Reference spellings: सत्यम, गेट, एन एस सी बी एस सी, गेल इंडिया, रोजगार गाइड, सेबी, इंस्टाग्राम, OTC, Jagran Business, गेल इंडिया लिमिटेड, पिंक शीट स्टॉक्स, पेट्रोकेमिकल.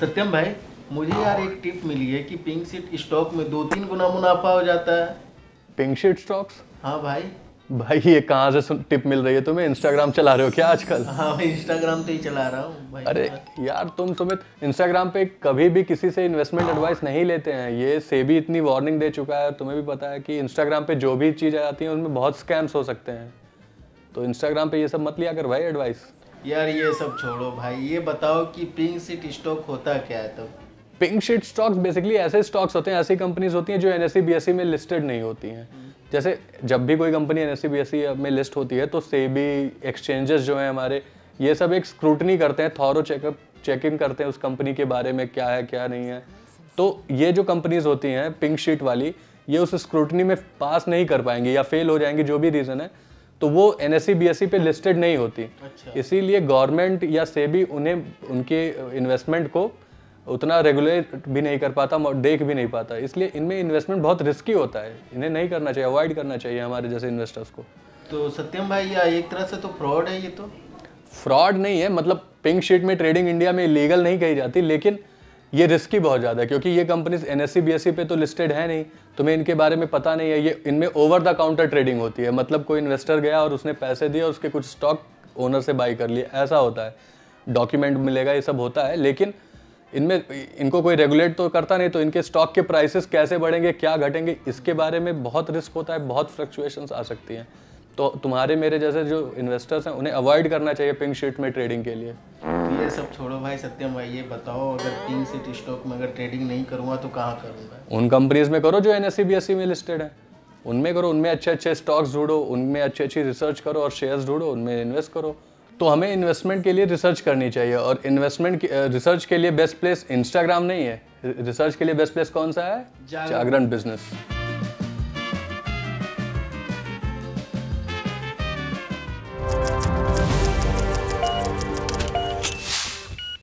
सत्यम भाई, मुझे यार एक टिप मिली है कि पिंक शीट स्टॉक में 2-3 गुना मुनाफा हो जाता है। पिंक शीट स्टॉक्स? हाँ भाई ये कहाँ से टिप मिल रही है तुम्हें? इंस्टाग्राम चला रहे हो क्या आजकल? हाँ मैं इंस्टाग्राम पे ही चला रहा हूँ भाई। अरे यार तुम्हें इंस्टाग्राम पे कभी भी किसी से इन्वेस्टमेंट एडवाइस नहीं लेते हैं। ये सेबी इतनी वार्निंग दे चुका है, तुम्हें भी पता है कि इंस्टाग्राम पे जो भी चीज़ आ जाती है उनमें बहुत स्कैम्स हो सकते हैं, तो इंस्टाग्राम पे ये सब मत लिया कर भाई एडवाइस। यार ये सब छोड़ो भाई, ये बताओ कि पिंक शीट स्टॉक होता क्या है तब? पिंक शीट स्टॉक्स बेसिकली ऐसे स्टॉक्स होते हैं, ऐसी कंपनीज होती हैं जो NSE BSE में लिस्टेड नहीं होती हैं। जैसे जब भी कोई कंपनी NSE BSE में लिस्ट होती है तो सेबी, एक्सचेंजेस जो हैं हमारे, ये सब एक स्क्रूटनी करते हैं, थॉरो चेकिंग करते हैं उस कंपनी के बारे में क्या है क्या नहीं है। तो ये जो कंपनीज होती हैं पिंक शीट वाली, ये उस स्क्रूटनी में पास नहीं कर पाएंगी या फेल हो जाएंगी, जो भी रीज़न है, तो वो NSE BSE पे लिस्टेड नहीं होती। अच्छा। इसीलिए गवर्नमेंट या सेबी उन्हें उनके इन्वेस्टमेंट को उतना रेगुलेट भी नहीं कर पाता, देख भी नहीं पाता, इसलिए इनमें इन्वेस्टमेंट बहुत रिस्की होता है। इन्हें नहीं करना चाहिए, अवॉइड करना चाहिए हमारे जैसे इन्वेस्टर्स को। तो सत्यम भाई या एक तरह से तो फ्रॉड है ये? तो फ्रॉड नहीं है, मतलब पिंक शीट में ट्रेडिंग इंडिया में इलीगल नहीं कही जाती, लेकिन ये रिस्की बहुत ज़्यादा है क्योंकि ये कंपनीज NSE BSE पे तो लिस्टेड है नहीं, तुम्हें इनके बारे में पता नहीं है। ये इनमें ओवर द काउंटर ट्रेडिंग होती है, मतलब कोई इन्वेस्टर गया और उसने पैसे दिए और उसके कुछ स्टॉक ओनर से बाई कर लिए, ऐसा होता है। डॉक्यूमेंट मिलेगा, ये सब होता है, लेकिन इनमें इनको कोई रेगुलेट तो करता नहीं, तो इनके स्टॉक के प्राइसेस कैसे बढ़ेंगे क्या घटेंगे इसके बारे में बहुत रिस्क होता है, बहुत फ्लक्चुएशंस आ सकती हैं। तो तुम्हारे मेरे जैसे जो इन्वेस्टर्स हैं उन्हें अवॉइड करना चाहिए पिंक शीट में ट्रेडिंग के लिए। ये सब छोड़ो भाई, सत्यम भाई ये बताओ, अगर पिंक शीट स्टॉक में अगर ट्रेडिंग नहीं करूँगा तो कहाँ करूँगा? उन कंपनीज में करो जो NSE BSE में लिस्टेड है, उनमें करो, उनमें अच्छे अच्छे स्टॉक्स ढूंढो, उनमें अच्छी अच्छी रिसर्च करो और शेयर्स ढूंढो, उनमें इन्वेस्ट करो। तो हमें इन्वेस्टमेंट के लिए रिसर्च करनी चाहिए, और इन्वेस्टमेंट रिसर्च के लिए बेस्ट प्लेस इंस्टाग्राम नहीं है, रिसर्च के लिए बेस्ट प्लेस कौन सा है? जागरण बिजनेस।